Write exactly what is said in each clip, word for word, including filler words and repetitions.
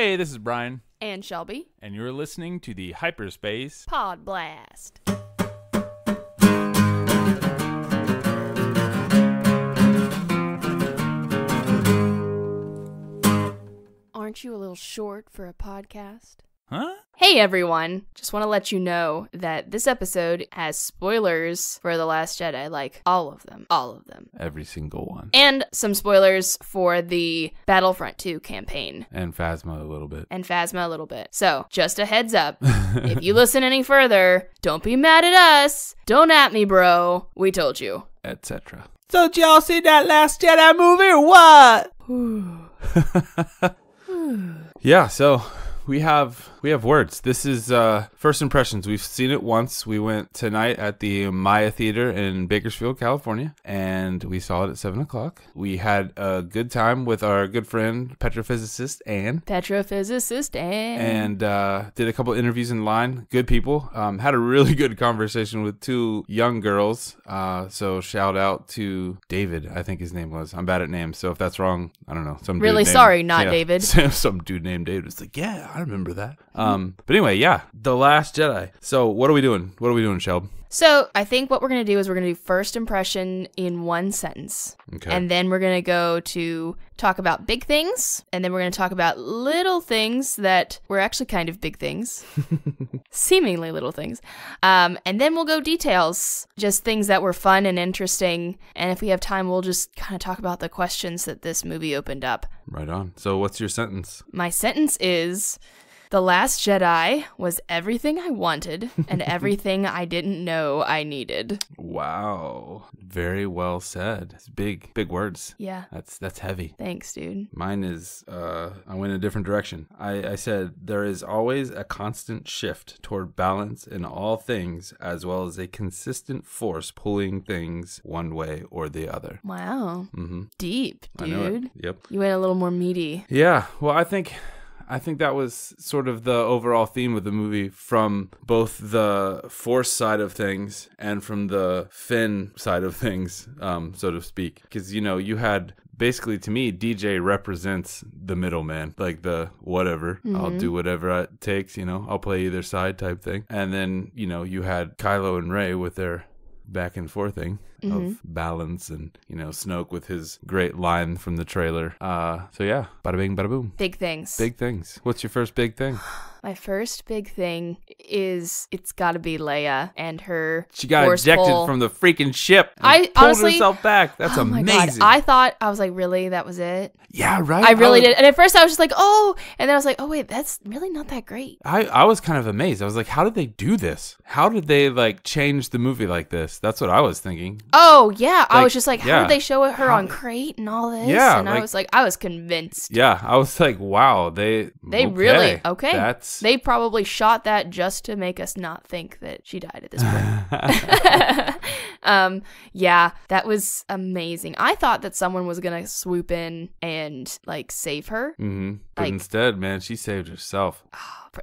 Hey, this is Brian. And Shelby. And you're listening to the Hyperspace PodBlast. Aren't you a little short for a podcast? Huh? Hey everyone, just want to let you know that this episode has spoilers for The Last Jedi, like all of them, all of them. Every single one. And some spoilers for the Battlefront two campaign. And Phasma a little bit. And Phasma a little bit. So, just a heads up, if you listen any further, don't be mad at us, don't at me bro, we told you. Etc. So did y'all see that Last Jedi movie or what? Yeah, so... We have we have words. This is uh, first impressions. We've seen it once. We went tonight at the Maya Theater in Bakersfield, California, and we saw it at seven o'clock. We had a good time with our good friend, petrophysicist Anne. Petrophysicist Anne. And uh, did a couple interviews in line. Good people. Um, had a really good conversation with two young girls. Uh, so shout out to David, I think his name was. I'm bad at names, so if that's wrong, I don't know. Some really dude sorry, named, not yeah, David. Some dude named David was like, yeah, I remember that. Um, but anyway, yeah, The Last Jedi. So what are we doing? What are we doing, Shelb? So I think what we're going to do is we're going to do first impression in one sentence. Okay. And then we're going to go to talk about big things. And then we're going to talk about little things that were actually kind of big things. Seemingly little things. Um, and then we'll go details. Just things that were fun and interesting. And if we have time, we'll just kind of talk about the questions that this movie opened up. Right on. So what's your sentence? My sentence is... The Last Jedi was everything I wanted and everything I didn't know I needed. Wow. Very well said. It's big, big words. Yeah. That's that's heavy. Thanks, dude. Mine is, uh, I went in a different direction. I, I said, there is always a constant shift toward balance in all things, as well as a consistent force pulling things one way or the other. Wow. Mm-hmm. Deep, dude. I know it. Yep. You went a little more meaty. Yeah. Well, I think... I think that was sort of the overall theme of the movie from both the Force side of things and from the Finn side of things, um, so to speak. Because, you know, you had... Basically, to me, D J represents the middleman, like the whatever. Mm-hmm. I'll do whatever it takes, you know. I'll play either side type thing. And then, you know, you had Kylo and Rey with their back and forth thing. Mm-hmm. Of balance, and you know, Snoke with his great line from the trailer. Uh, so yeah, bada bing, bada boom. Big things. Big things. What's your first big thing? My first big thing is it's got to be Leia and her. She got ejected pull. from the freaking ship. And I pulled honestly, herself back. That's oh amazing. I thought I was like, really, that was it? Yeah, right. I really I was, did. And at first, I was just like, oh, and then I was like, oh wait, that's really not that great. I I was kind of amazed. I was like, how did they do this? How did they like change the movie like this? That's what I was thinking. Oh, yeah. Like, I was just like, how yeah. did they show her how, on Crait and all this? Yeah, and like, I was like, I was convinced. Yeah. I was like, wow. They They okay, really, okay. That's... They probably shot that just to make us not think that she died at this point. um, yeah, that was amazing. I thought that someone was going to swoop in and like save her. Mm-hmm. But like, instead, man, she saved herself.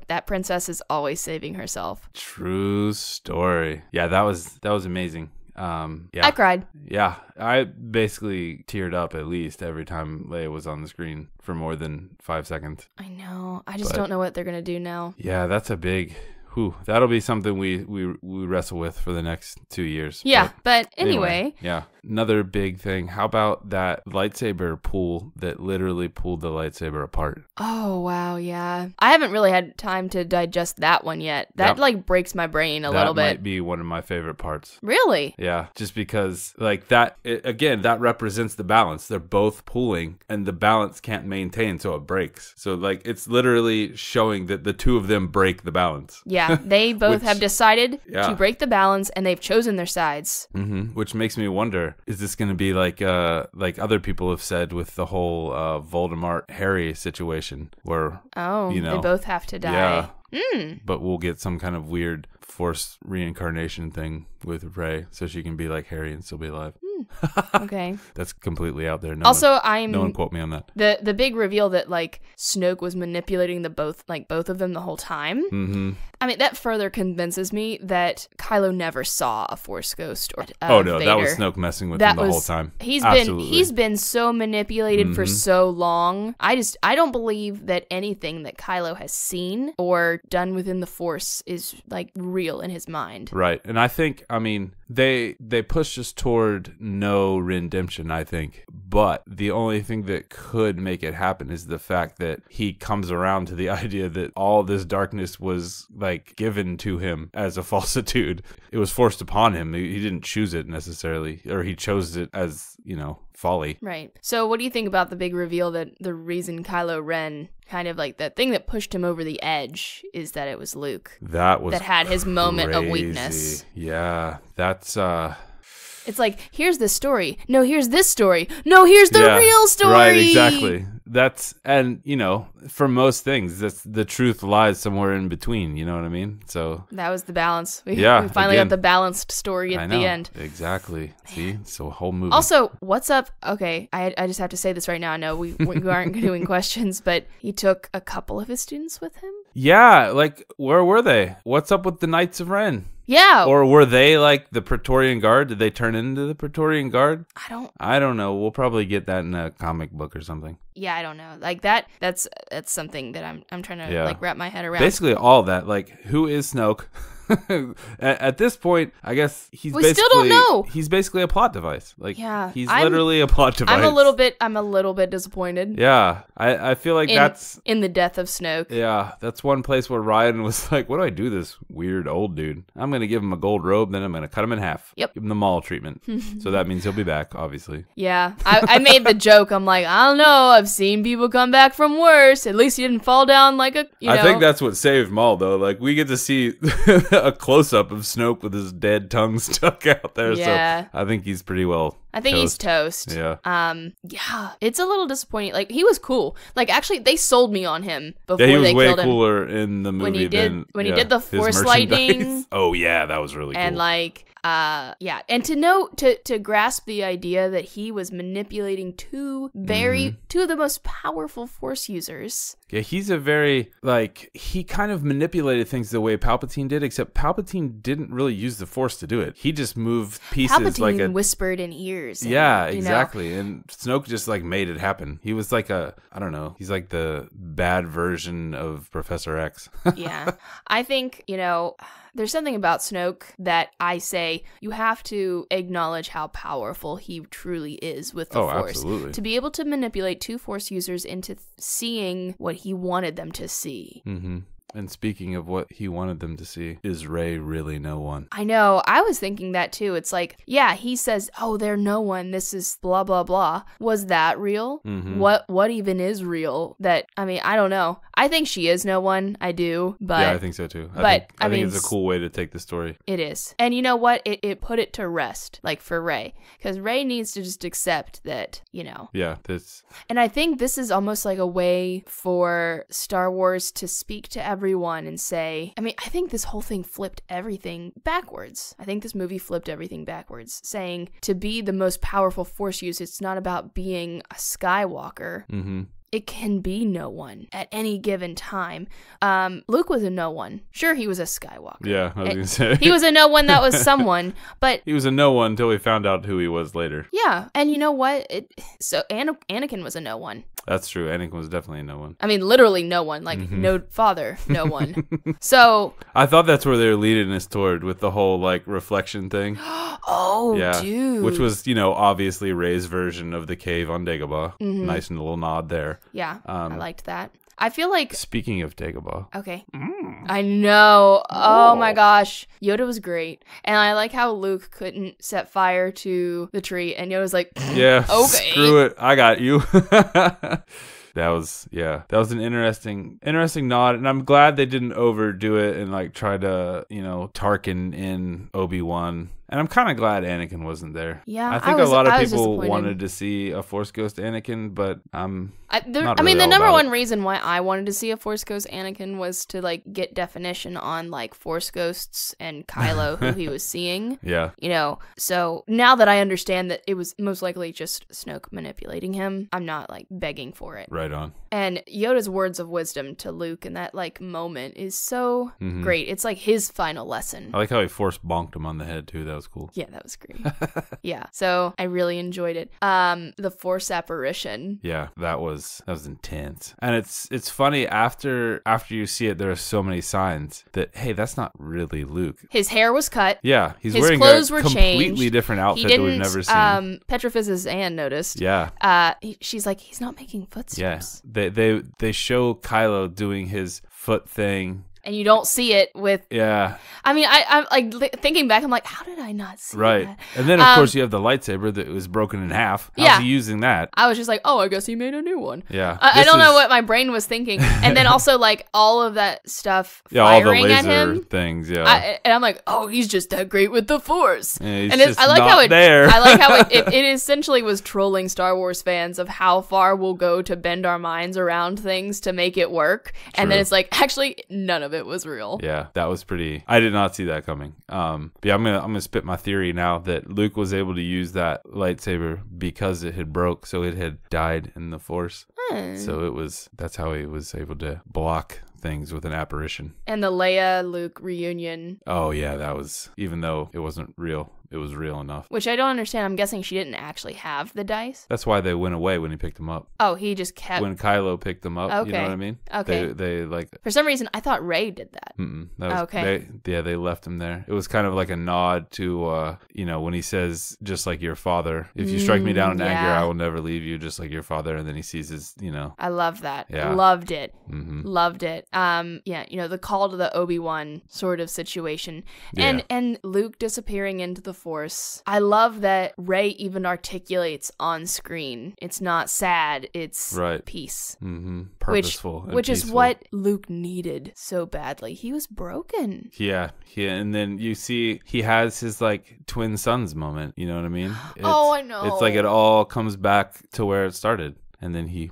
That princess is always saving herself. True story. Yeah, that was that was amazing. Um, yeah. I cried. Yeah. I basically teared up at least every time Leia was on the screen for more than five seconds. I know. I just but, don't know what they're going to do now. Yeah, that's a big... Whew, that'll be something we, we we wrestle with for the next two years. Yeah, but, but anyway. anyway. Yeah. Another big thing. How about that lightsaber pull that literally pulled the lightsaber apart? Oh, wow, yeah. I haven't really had time to digest that one yet. That, that like, breaks my brain a little bit. That might be one of my favorite parts. Really? Yeah, just because, like, that, it, again, that represents the balance. They're both pulling, and the balance can't maintain, so it breaks. So, like, it's literally showing that the two of them break the balance. Yeah. Yeah, they both which, have decided yeah. to break the balance, and they've chosen their sides. Mm-hmm. Which makes me wonder, is this going to be like uh, like other people have said with the whole uh, Voldemort-Harry situation? Where, oh, you know, they both have to die. Yeah, mm. But we'll get some kind of weird force reincarnation thing with Rey, so she can be like Harry and still be alive. Mm. Mm. Okay. That's completely out there. No also, one, I'm no one quote me on that. The the big reveal that like Snoke was manipulating the both like both of them the whole time. Mm-hmm. I mean, that further convinces me that Kylo never saw a Force Ghost or uh, oh no, Vader. That was Snoke messing with that him the was, whole time. He's Absolutely. been he's been so manipulated mm-hmm. for so long. I just I don't believe that anything that Kylo has seen or done within the Force is like real in his mind. Right, and I think I mean. They they push us toward no redemption, I think. But the only thing that could make it happen is the fact that he comes around to the idea that all this darkness was like given to him as a falsitude. It was forced upon him. He didn't choose it necessarily, or he chose it as, you know, folly. Right. So what do you think about the big reveal that the reason Kylo Ren kind of like that thing that pushed him over the edge is that it was Luke that was that had his crazy. moment of weakness. Yeah, that's uh it's like, here's this story. No, here's this story. No, here's the yeah, real story. Right, exactly. That's, and, you know, for most things, that's, the truth lies somewhere in between. You know what I mean? So that was the balance. We, yeah, we finally again, got the balanced story at I know, the end. Exactly. See? So a whole movie. Also, what's up? Okay, I, I just have to say this right now. I know we, we aren't doing questions, but he took a couple of his students with him. Yeah, like, where were they? What's up with the Knights of Ren? Yeah. Or were they like the Praetorian Guard? Did they turn into the Praetorian Guard? I don't I don't know. We'll probably get that in a comic book or something. Yeah, I don't know. Like that that's that's something that I'm I'm trying to yeah. like wrap my head around. Basically all that. Like, who is Snoke? at, at this point, I guess he's we basically, still don't know. He's basically a plot device. Like, yeah, he's I'm, literally a plot device. I'm a little bit, I'm a little bit disappointed. Yeah, I, I feel like in, that's in the death of Snoke. Yeah, that's one place where Ryan was like, "What do I do this weird old dude? I'm gonna give him a gold robe, then I'm gonna cut him in half. Yep, give him the Maul treatment." So that means he'll be back, obviously. Yeah, I, I made the joke. I'm like, I don't know. I've seen people come back from worse. At least he didn't fall down like a. You know. I think that's what saved Maul though. Like, we get to see. A close-up of Snoke with his dead tongue stuck out there. Yeah. So I think he's pretty well I think toast. he's toast. Yeah. Um, yeah. It's a little disappointing. Like, he was cool. Like, actually, they sold me on him before they killed him. Yeah, he was way cooler in the movie when he did, than, when yeah, he did the Force lightning. Oh, yeah. That was really cool. And, like... Uh, yeah, and to know to to grasp the idea that he was manipulating two very mm-hmm. two of the most powerful Force users. Yeah, he's a very like he kind of manipulated things the way Palpatine did, except Palpatine didn't really use the Force to do it. He just moved pieces. Palpatine like a, whispered in ears. And, yeah, exactly. You know? And Snoke just like made it happen. He was like a I don't know. He's like the bad version of Professor X. Yeah, I think you know. There's something about Snoke that I say you have to acknowledge how powerful he truly is with the oh, Force. Absolutely. To be able to manipulate two Force users into seeing what he wanted them to see. Mm-hmm. And speaking of what he wanted them to see, is Rey really no one? I know. I was thinking that too. It's like, yeah, he says, "Oh, they're no one. This is blah blah blah." Was that real? Mm-hmm. What what even is real? That I mean, I don't know. I think she is no one. I do, but yeah, I think so too. I but think, I, I think mean, it's a cool way to take the story. It is, and you know what? It it put it to rest, like for Rey, because Rey needs to just accept that, you know. Yeah, this. And I think this is almost like a way for Star Wars to speak to everyone. Everyone and say, I mean, I think this whole thing flipped everything backwards. I think this movie flipped everything backwards, saying to be the most powerful Force user, it's not about being a Skywalker. Mm-hmm. It can be no one at any given time. Um, Luke was a no one. Sure, he was a Skywalker. Yeah, I was going to say. He was a no one that was someone, but... He was a no one until we found out who he was later. Yeah, and you know what? It, so Ana Anakin was a no one. That's true. Anakin was definitely a no one. I mean, literally no one. Like, mm-hmm. no father, no one. So... I thought that's where they were leading us toward with the whole, like, reflection thing. Oh, yeah. Dude. Which was, you know, obviously Rey's version of the cave on Dagobah. Mm-hmm. Nice and little nod there. Yeah, um, I liked that. I feel like... Speaking of Dagobah. Okay. Mm. I know. Oh, Whoa. my gosh. Yoda was great. And I like how Luke couldn't set fire to the tree. And Yoda's like, yeah, okay. Screw it. I got you. That was, yeah, that was an interesting, interesting nod. And I'm glad they didn't overdo it and like try to, you know, Tarkin in Obi-Wan. And I'm kind of glad Anakin wasn't there. Yeah, I think I was, a lot of people wanted to see a Force Ghost Anakin, but I'm I, there, not really I mean, the number one it. reason why I wanted to see a Force Ghost Anakin was to, like, get definition on, like, Force Ghosts and Kylo, who he was seeing. Yeah. You know, so now that I understand that it was most likely just Snoke manipulating him, I'm not, like, begging for it. Right on. And Yoda's words of wisdom to Luke in that, like, moment is so mm-hmm. great. It's, like, his final lesson. I like how he Force bonked him on the head, too, though. That was cool. Yeah, that was great. Yeah, so I really enjoyed it. Um, the Force apparition. Yeah, that was that was intense. And it's it's funny after after you see it, there are so many signs that hey, that's not really Luke. His hair was cut. Yeah, he's his wearing clothes a were completely changed. different outfit that we've never seen. Um, Petrophysicist Anne noticed. Yeah, uh, he, she's like, he's not making footsteps. Yeah, they they they show Kylo doing his foot thing. And you don't see it with... Yeah. I mean, I, I'm like th thinking back, I'm like, how did I not see right. that? Right. And then, of um, course, you have the lightsaber that was broken in half. How's yeah. he using that? I was just like, oh, I guess he made a new one. Yeah. I, I don't is... know what my brain was thinking. And then also, like, all of that stuff yeah, firing all the laser at him. things, yeah. I, and I'm like, oh, he's just that great with the Force. Yeah, he's and it's, just I like not how it, there. I like how it, it, it essentially was trolling Star Wars fans of how far we'll go to bend our minds around things to make it work. True. And then it's like, actually, none of it. It was real. Yeah, that was pretty. I did not see that coming. Um, but yeah, I'm gonna I'm gonna spit my theory now that Luke was able to use that lightsaber because it had broke, so it had died in the Force. Hmm. So it was that's how he was able to block things with an apparition. And the Leia Luke reunion. Oh yeah, that was even though it wasn't real. It was real enough. Which I don't understand. I'm guessing she didn't actually have the dice. That's why they went away when he picked them up. Oh, he just kept... When Kylo picked them up, okay. You know what I mean? Okay. They, they like... For some reason, I thought Rey did that. Mm-mm. That was, okay. They, yeah, they left him there. It was kind of like a nod to, uh, you know, when he says, just like your father, if you strike me down in yeah. anger, I will never leave you, just like your father. And then he sees his, you know... I love that. Yeah. Loved it. Mm-hmm. Loved it. Um, yeah, you know, the call to the Obi-Wan sort of situation. And, yeah. and Luke disappearing into the Force. I love that Rey even articulates on screen. It's not sad, it's right. peace. Mm-hmm. Purposeful. Which, which is what Luke needed so badly. He was broken. Yeah. yeah. And then you see he has his like twin sons moment. You know what I mean? It's, oh, I know. It's like it all comes back to where it started. And then he...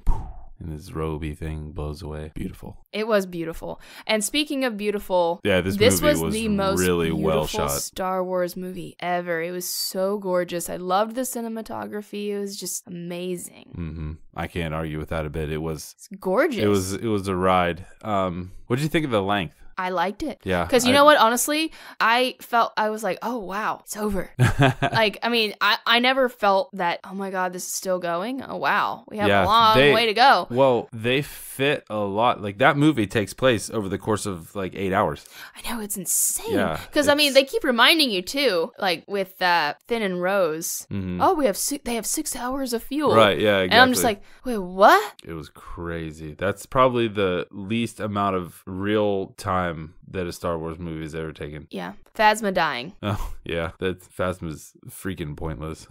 And his roby thing blows away. Beautiful. It was beautiful. And speaking of beautiful, yeah, this, this movie was, was the most really beautiful well shot. Star Wars movie ever. It was so gorgeous. I loved the cinematography. It was just amazing. Mm-hmm. I can't argue with that a bit. It was it's gorgeous. It was it was a ride. Um, what did you think of the length? I liked it. Yeah. Because you I, know what? Honestly, I felt, I was like, oh, wow, it's over. Like, I mean, I, I never felt that, oh my God, this is still going. Oh, wow. We have yeah, a long they, way to go. Well, they fit a lot. Like, that movie takes place over the course of like eight hours. I know. It's insane. Yeah. Because, I mean, they keep reminding you too, like with uh, Finn and Rose, mm-hmm. oh, we have, they have six hours of fuel. Right. Yeah. Exactly. And I'm just like, wait, what? It was crazy. That's probably the least amount of real time that a Star Wars movie has ever taken. Yeah. Phasma dying. Oh, yeah. That Phasma's freaking pointless.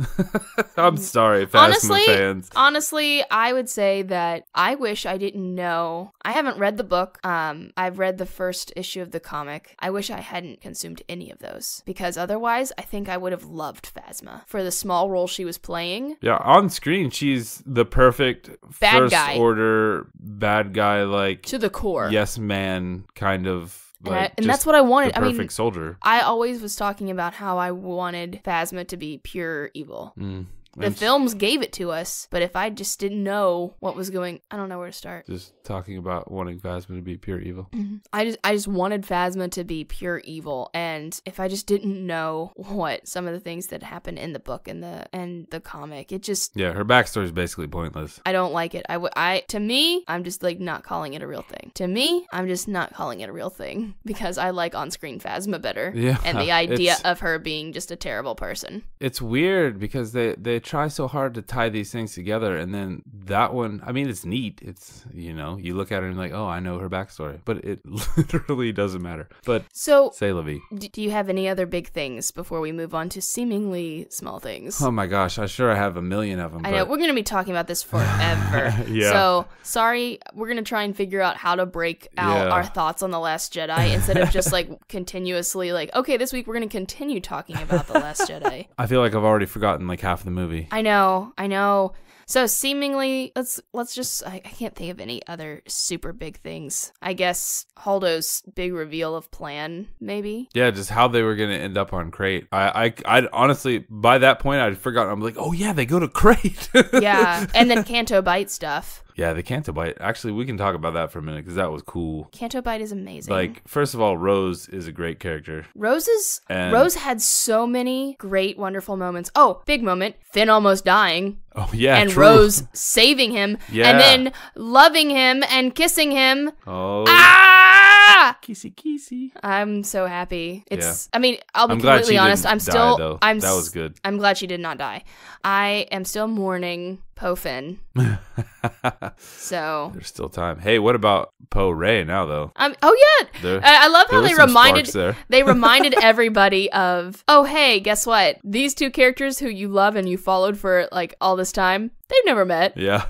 I'm sorry, Phasma honestly, fans. Honestly, I would say that I wish I didn't know. I haven't read the book. Um, I've read the first issue of the comic. I wish I hadn't consumed any of those because otherwise I think I would have loved Phasma for the small role she was playing. Yeah, on screen, she's the perfect bad First guy. Order bad guy, like... To the core. Yes, man, kind of. Of Like and, I, and that's what I wanted. The perfect I mean, soldier. I always was talking about how I wanted Phasma to be pure evil. Mm. The and films gave it to us, but if I just didn't know what was going, I don't know where to start. Just talking about wanting Phasma to be pure evil. Mm-hmm. I just, I just wanted Phasma to be pure evil, and if I just didn't know what some of the things that happened in the book and the and the comic, it just yeah, her backstory is basically pointless. I don't like it. I would, I to me, I'm just like not calling it a real thing. To me, I'm just not calling it a real thing because I like on-screen Phasma better. Yeah, and the idea of her being just a terrible person. It's weird because they they. try so hard to tie these things together, and then that one, I mean, it's neat. It's, you know, you look at her and you're like, oh, I know her backstory, but it literally doesn't matter. But so, c'est la vie. Do you have any other big things before we move on to seemingly small things? Oh my gosh, I sure have a million of them. I but... know, we're going to be talking about this forever. Yeah. So, sorry, we're going to try and figure out how to break out yeah. our thoughts on The Last Jedi instead of just like continuously like, okay, this week we're going to continue talking about The Last Jedi. I feel like I've already forgotten like half of the movie. I know, I know. So seemingly, let's let's just, I, I can't think of any other super big things. I guess Holdo's big reveal of plan, maybe? Yeah, just how they were going to end up on Crait. I, I, I'd honestly, by that point, I'd forgotten. I'm like, oh yeah, they go to Crait. Yeah, and then Canto Bight stuff. Yeah, the Canto Bight. Actually, we can talk about that for a minute because that was cool. Canto Bight is amazing. Like, first of all, Rose is a great character. Rose is... And Rose had so many great, wonderful moments. Oh, big moment. Finn almost dying. Oh, yeah, And true. Rose saving him. Yeah. And then loving him and kissing him. Oh. Ah! Kissy, kissy. I'm so happy. It's... Yeah. I mean, I'll be I'm completely honest. I'm still... Die, I'm, that was good. I'm glad she did not die. I am still mourning... Poe Finn. So there's still time. Hey, what about Poe Rey now though? Um, oh yeah, there, I, I love how they reminded they reminded everybody of. Oh hey, guess what? These two characters who you love and you followed for like all this time, they've never met. Yeah.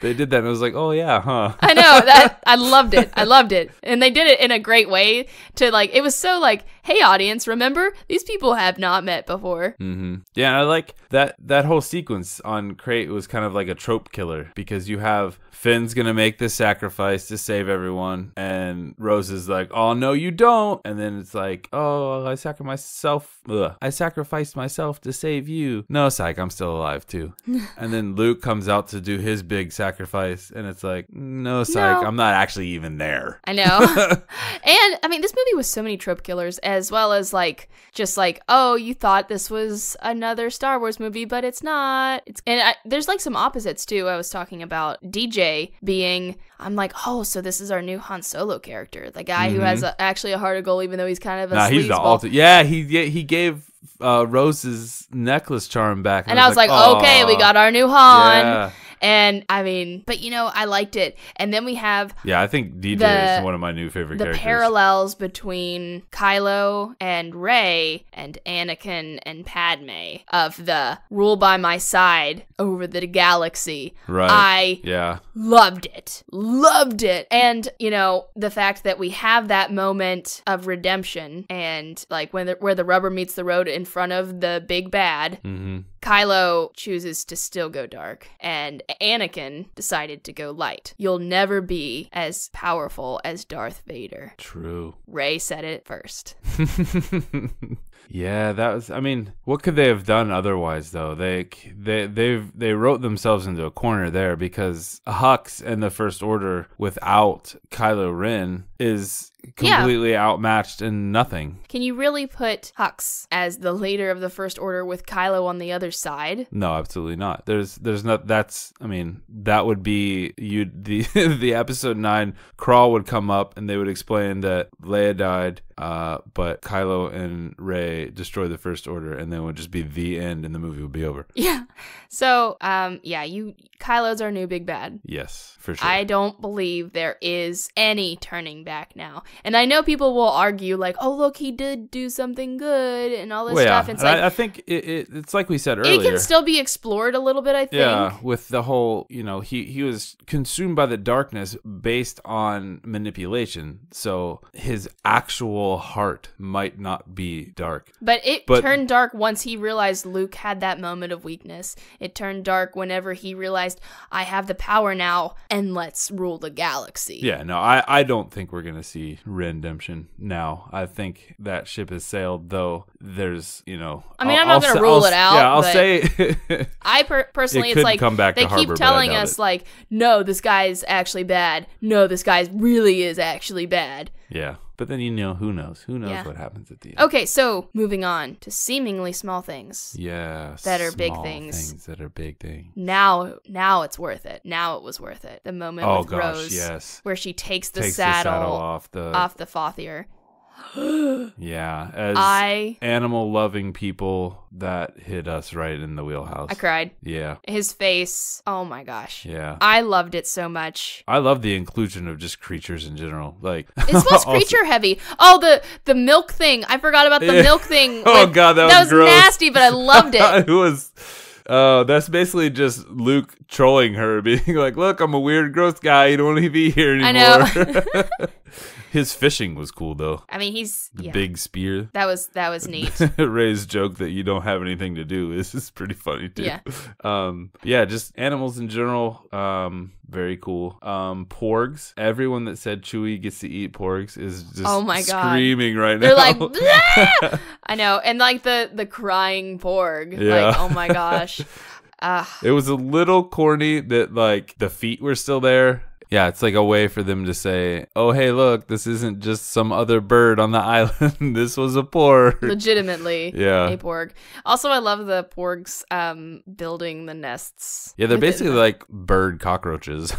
They did that and I was like, oh yeah, huh. I know that. I loved it. I loved it. And they did it in a great way to like, it was so like, hey audience, remember these people have not met before. Mm-hmm. Yeah, and I like that that whole sequence on Crait was kind of like a trope killer because you have Finn's gonna make this sacrifice to save everyone and Rose is like, oh no you don't, and then it's like, oh I sacrificed myself Ugh. I sacrificed myself to save you, no psych, I'm still alive too. And then Luke comes out to do do his big sacrifice and it's like, no psych, no. I'm not actually even there. I know. And I mean this movie was so many trope killers, as well as like just like, oh you thought this was another Star Wars movie but it's not. It's and I, there's like some opposites too. I was talking about D J being, I'm like, oh so this is our new Han Solo character, the guy mm-hmm. who has a, actually a heart of gold even though he's kind of a nah, he's the alter- yeah he he gave uh Rose's necklace charm back and, and I was like, like okay we got our new Han. Yeah. And I mean, but you know, I liked it. And then we have yeah, I think D J the, is one of my new favorite the characters. The parallels between Kylo and Rey and Anakin and Padme of the rule by my side over the galaxy. Right. I yeah. loved it. Loved it. And you know, the fact that we have that moment of redemption and like when the, where the rubber meets the road in front of the big bad. Mm-hmm. Kylo chooses to still go dark, and Anakin decided to go light. You'll never be as powerful as Darth Vader. True. Rey said it first. Yeah, that was, I mean, what could they have done otherwise, though? They they they've they wrote themselves into a corner there because Hux and the First Order without Kylo Ren is completely yeah. outmatched in nothing. Can you really put Hux as the leader of the First Order with Kylo on the other side? No, absolutely not. There's there's not, that's, I mean, that would be, you the the episode nine crawl would come up and they would explain that Leia died. Uh, but Kylo and Rey destroy the First Order, and then it would just be the end, and the movie would be over. Yeah. So, um, yeah, you Kylo's our new big bad. Yes, for sure. I don't believe there is any turning back now. And I know people will argue, like, oh, look, he did do something good, and all this well, stuff. Yeah. It's like, I, I think it, it, it's like we said earlier. It can still be explored a little bit, I think. Yeah, with the whole, you know, he, he was consumed by the darkness based on manipulation. So his actual heart might not be dark, but it but, turned dark once he realized Luke had that moment of weakness. It turned dark whenever he realized I have the power now and let's rule the galaxy. Yeah, no, I, I don't think we're gonna see redemption now. I think that ship has sailed, though. There's, you know, I mean, I'll, I'm not I'll, gonna rule I'll, it out. Yeah, I'll say I per personally, it it's like come back they to keep harbor, telling us it. Like, no, this guy's actually bad. No, this guy really is actually bad. Yeah. But then, you know, who knows? Who knows yeah. what happens at the end? Okay, so moving on to seemingly small things. Yeah, that are big things. Things that are big things. Now, now it's worth it. Now it was worth it. The moment oh, with gosh, Rose, yes. where she takes the, takes saddle, the saddle off the off the Fathier. Yeah. As I, animal-loving people, that hit us right in the wheelhouse. I cried. Yeah. His face. Oh, my gosh. Yeah. I loved it so much. I love the inclusion of just creatures in general. Like, it's less creature-heavy. Oh, the, the milk thing. I forgot about the yeah. milk thing. Oh, like, God, that, that was, was gross. Nasty, but I loved it. It was... Oh, uh, that's basically just Luke trolling her, being like, look, I'm a weird, gross guy. You don't want to be here anymore. I know. His fishing was cool, though. I mean, he's... The yeah. big spear. That was that was neat. Rey's joke that you don't have anything to do is, is pretty funny, too. Yeah. Um, yeah, just animals in general, um, very cool. Um, porgs. Everyone that said Chewie gets to eat porgs is just oh my God. screaming right They're now. They're like, bleh! I know. And like the, the crying porg. Yeah. Like, oh my gosh. Uh, it was a little corny that like the feet were still there. Yeah, it's like a way for them to say, oh, hey, look, this isn't just some other bird on the island. This was a porg. Legitimately, yeah. a porg. Also, I love the porgs um, building the nests. Yeah, they're basically them. like bird cockroaches.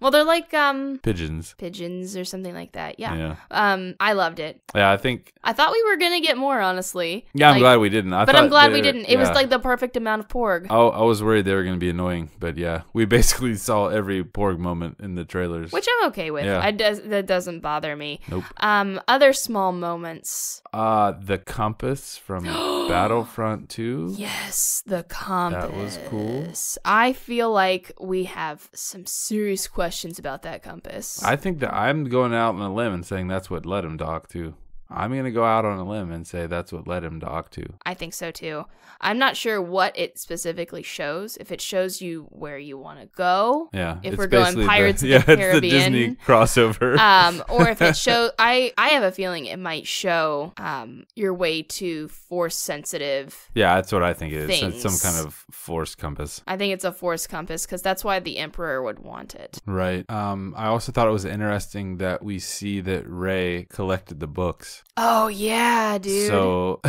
Well, they're like... Um, pigeons. Pigeons or something like that, yeah. yeah. Um, I loved it. Yeah, I think... I thought we were going to get more, honestly. Yeah, like, I'm glad we didn't. I but I'm glad we didn't. It yeah. was like the perfect amount of porg. I, I was worried they were going to be annoying, but yeah. We basically saw every porg moment in the... the trailers, which I'm okay with. Yeah. I does that doesn't bother me. Nope. Um, other small moments. Uh the compass from Battlefront two. Yes, the compass. That was cool. I feel like we have some serious questions about that compass. I think that I'm going out on a limb and saying that's what led him to Ahch-To. I'm going to go out on a limb and say that's what led him to Ahch-To. I think so, too. I'm not sure what it specifically shows. If it shows you where you want to go. Yeah. If we're going Pirates of the Caribbean. Yeah, it's the Disney crossover. Um, or if it shows... I, I have a feeling it might show um, your way to force-sensitive Yeah, that's what I think it is. It's some kind of force compass. I think it's a force compass because that's why the Emperor would want it. Right. Um, I also thought it was interesting that we see that Rey collected the books. Oh, yeah, dude. So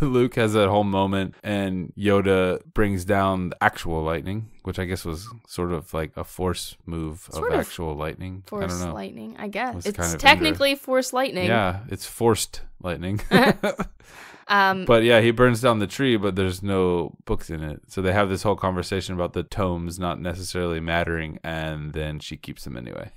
Luke has that whole moment and Yoda brings down the actual lightning, which I guess was sort of like a force move sort of actual of lightning. Force I don't know. lightning, I guess. It's, it's technically force lightning. Yeah, it's forced lightning. Um, but yeah, he burns down the tree, but there's no books in it. So they have this whole conversation about the tomes not necessarily mattering, and then she keeps them anyway.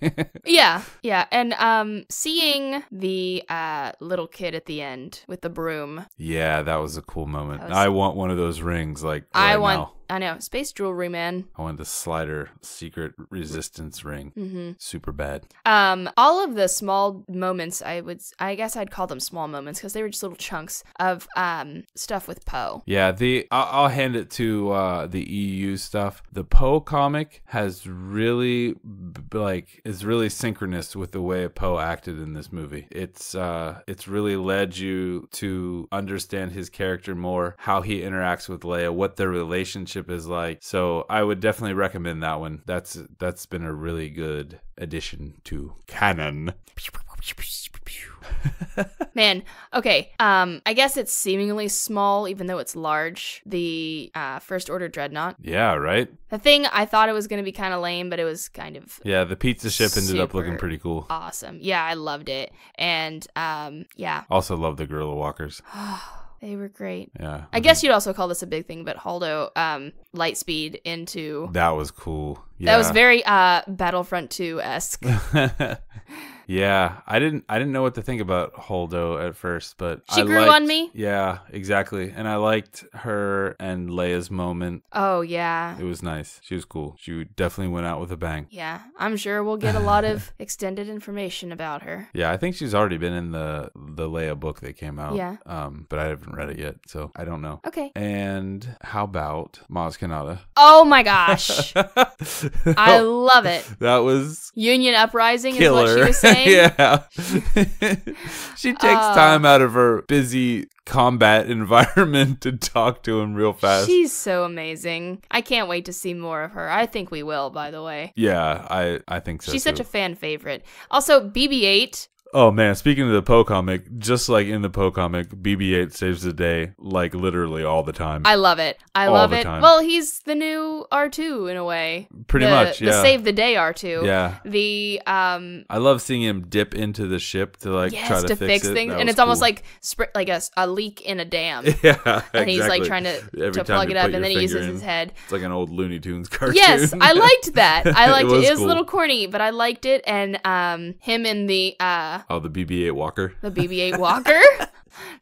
Yeah, yeah. And um, seeing the uh, little kid at the end with the broom. Yeah, that was a cool moment. Was... I want one of those rings like right I want... now. I know. Space jewelry, man. I wanted the slider secret resistance ring. Mm-hmm. Super bad. Um, all of the small moments, I would, I guess I'd call them small moments because they were just little chunks of um, stuff with Poe. Yeah, the I'll, I'll hand it to uh, the E U stuff. The Poe comic has really, like, is really synchronous with the way Poe acted in this movie. It's, uh, it's really led you to understand his character more, how he interacts with Leia, what their relationship is like. So I would definitely recommend that one. That's that's been a really good addition to canon. Man, okay. Um, I guess it's seemingly small, even though it's large. The uh, First Order Dreadnought. Yeah, right. The thing I thought it was going to be kind of lame, but it was kind of yeah. The pizza ship ended up looking pretty cool. Awesome. Yeah, I loved it, and um, yeah. Also love the gorilla walkers. They were great. Yeah. I guess you'd also call this a big thing, but Holdo um, light speed into... That was cool. Yeah. That was very uh, Battlefront two-esque. Yeah, I didn't I didn't know what to think about Holdo at first, but she I grew liked, on me. Yeah, exactly. And I liked her and Leia's moment. Oh, yeah. It was nice. She was cool. She definitely went out with a bang. Yeah, I'm sure we'll get a lot of extended information about her. Yeah, I think she's already been in the the Leia book that came out. Yeah. Um, but I haven't read it yet, so I don't know. Okay. And how about Maz Kanata? Oh my gosh. I love it. That was Union Uprising killer. Is what she was saying. Yeah. She takes uh, time out of her busy combat environment to talk to him real fast. She's so amazing. I can't wait to see more of her. I think we will, by the way. Yeah, I, I think so. She's too. Such a fan favorite. Also, B B eight. Oh man, speaking of the Poe comic, just like in the Poe comic, B B eight saves the day, like literally all the time. I love it. I all love it. Time. Well, he's the new R two in a way. Pretty the, much, yeah. The save the day R two. Yeah. The um. I love seeing him dip into the ship to like yes, try to, to fix, fix it. things, that and it's cool. almost like like a, a leak in a dam. Yeah, and he's exactly. like trying to Every to plug it up, and then he uses in. his head. It's like an old Looney Tunes cartoon. Yes, I liked that. I liked it. Was it. It was cool. a little corny, but I liked it. And um, him in the uh. Oh, the B B eight walker. The B B eight walker.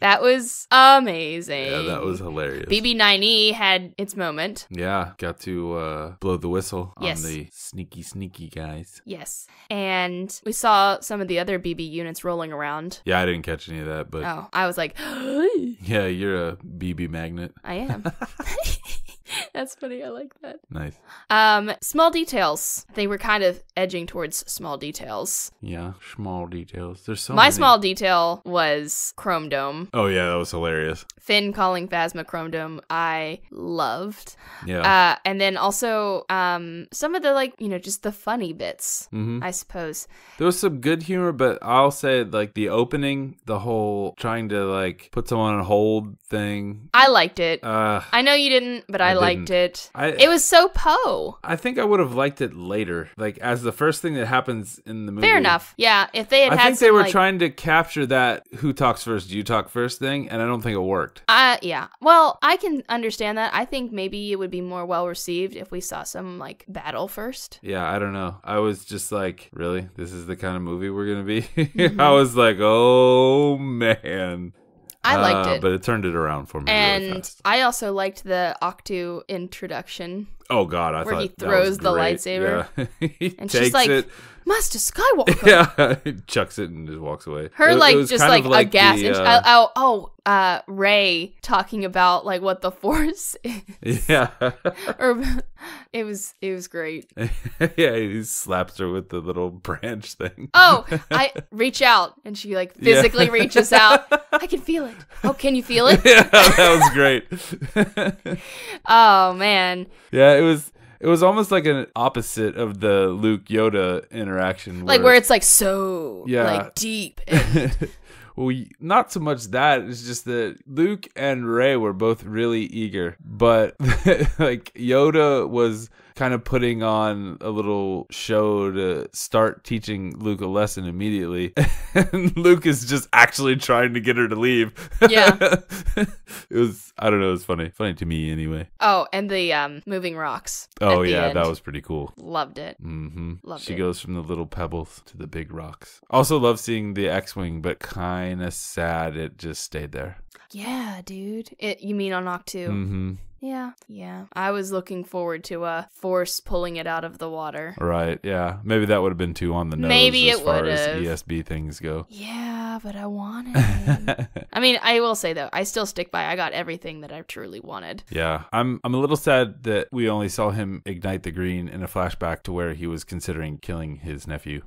That was amazing. Yeah, that was hilarious. B B nine E had its moment. Yeah, got to uh, blow the whistle yes. on the sneaky, sneaky guys. Yes. And we saw some of the other B B units rolling around. Yeah, I didn't catch any of that, but... Oh, I was like... Yeah, you're a B B magnet. I am. That's funny. I like that. Nice. Um, small details. They were kind of edging towards small details. Yeah, small details. There's so My many. small detail was Chrome Dome. Oh, yeah. That was hilarious. Finn calling Phasma Chrome Dome. I loved. Yeah. Uh, and then also um, some of the, like, you know, just the funny bits, mm-hmm. I suppose. There was some good humor, but I'll say, like, the opening, the whole trying to, like, put someone on hold thing. I liked it. Uh, I know you didn't, but I, I liked didn't. it. I, it was so Poe. I think I would have liked it later, like as the first thing that happens in the movie. Fair enough. Yeah, if they had, I had think some, they were like, trying to capture that "who talks first, you talk first" thing, and I don't think it worked. Uh, yeah. Well, I can understand that. I think maybe it would be more well received if we saw some like battle first. Yeah, I don't know. I was just like, really, this is the kind of movie we're gonna be. Mm-hmm. I was like, oh man. I liked it. Uh, but it turned it around for me. And really fast. I also liked the Ahch-To introduction. Oh, God. I Where thought he throws that was great. the lightsaber. Yeah. he and takes she's like, it. Master Skywalker. Yeah. Chucks it and just walks away. Her, it, like, it just like, like a gas. The, uh... Oh, oh. Uh, Rey talking about like what the Force is. Yeah. or, it was it was great. Yeah, he slaps her with the little branch thing. Oh, I reach out and she like physically yeah. reaches out. I can feel it. Oh, can you feel it? Yeah, that was great. Oh man. Yeah, it was. It was almost like an opposite of the Luke Yoda interaction, where, like where it's like so yeah. like deep. And Well, not so much that. It's just that Luke and Rey were both really eager. But, like, Yoda was kind of putting on a little show to start teaching Luke a lesson immediately. And Luke is just actually trying to get her to leave. Yeah. It was, I don't know, it was funny. Funny to me, anyway. Oh, and the um, moving rocks. Oh, yeah, end. that was pretty cool. Loved it. Mm-hmm. Loved she it. She goes from the little pebbles to the big rocks. Also love seeing the X-Wing, but kind Kinda sad it just stayed there. Yeah, dude. It you mean on Ahch-To? Mm-hmm. Yeah, yeah. I was looking forward to a Force pulling it out of the water. Right. Yeah. Maybe that would have been too on the nose. Maybe as it far as E S B things go. Yeah, but I wanted. I mean, I will say though, I still stick by. I got everything that I truly wanted. Yeah, I'm. I'm a little sad that we only saw him ignite the green in a flashback to where he was considering killing his nephew.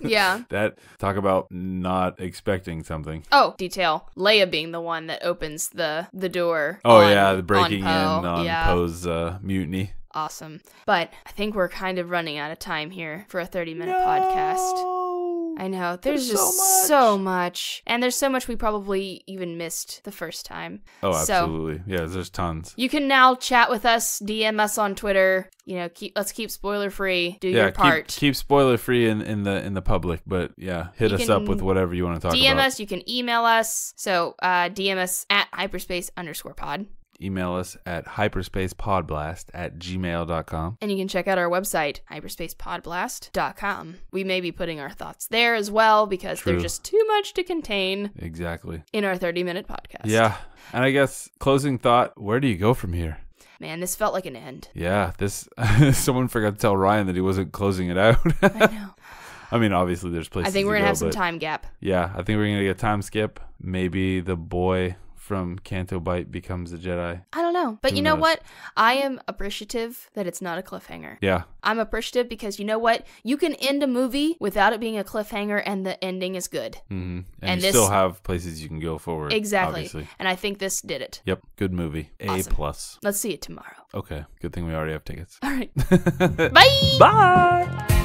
Yeah. That talk about not expecting something. Oh, detail. Leia being the one that opens the the door. Oh on, yeah, the breaking. And on yeah. Poe's uh, mutiny. Awesome. But I think we're kind of running out of time here for a thirty minute no! podcast. I know. There's, there's just so much. so much. And there's so much we probably even missed the first time. Oh, absolutely. So, yeah, there's tons. You can now chat with us, D M us on Twitter. You know, keep let's keep spoiler free. Do yeah, your part. Keep, keep spoiler free in, in the in the public, but yeah, hit you us up with whatever you want to talk D M about. D M us, you can email us. So uh, D M us at hyperspace underscore pod. Email us at hyperspace podblast at gmail dot com. And you can check out our website, hyperspace podblast dot com. We may be putting our thoughts there as well because True. They're just too much to contain exactly in our thirty minute podcast. Yeah. And I guess closing thought, where do you go from here? Man, this felt like an end. Yeah. This someone forgot to tell Ryan that he wasn't closing it out. I know. I mean, obviously there's places I think we're going to go, have some time gap. Yeah. I think we're going to get a time skip. Maybe the boy... from Canto Bight becomes a Jedi. I don't know. But Who you know knows? What? I am appreciative that it's not a cliffhanger. Yeah. I'm appreciative because you know what? You can end a movie without it being a cliffhanger and the ending is good. Mm-hmm. And, and you this... still have places you can go forward. Exactly. Obviously. And I think this did it. Yep. Good movie. Awesome. A plus. Let's see it tomorrow. Okay. Good thing we already have tickets. All right. Bye. Bye.